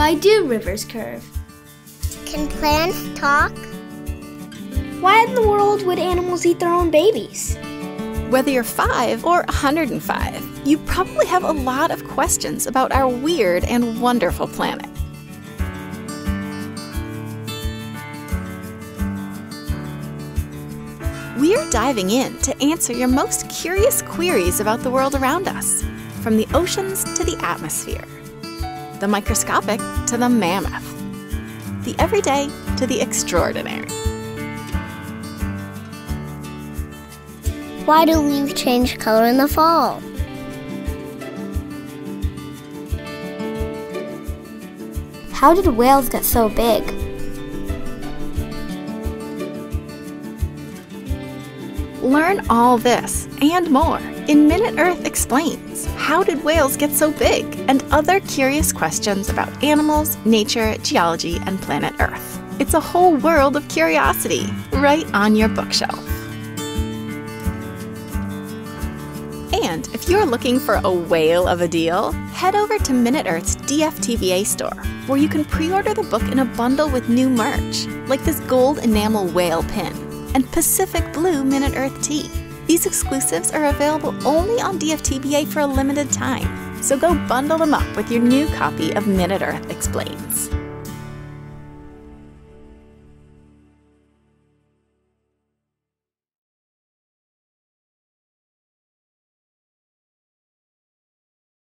Why do rivers curve? Can plants talk? Why in the world would animals eat their own babies? Whether you're 5 or 105, you probably have a lot of questions about our weird and wonderful planet. We're diving in to answer your most curious queries about the world around us, from the oceans to the atmosphere, the microscopic to the mammoth, the everyday to the extraordinary. Why do leaves change color in the fall? How did whales get so big? Learn all this and more in Minute Earth Explains, How Did Whales Get So Big? And other curious questions about animals, nature, geology, and planet Earth. It's a whole world of curiosity right on your bookshelf. And if you're looking for a whale of a deal, head over to Minute Earth's DFTBA store, where you can pre-order the book in a bundle with new merch, like this gold enamel whale pin and Pacific Blue Minute Earth tea. These exclusives are available only on DFTBA for a limited time, so go bundle them up with your new copy of Minute Earth Explains.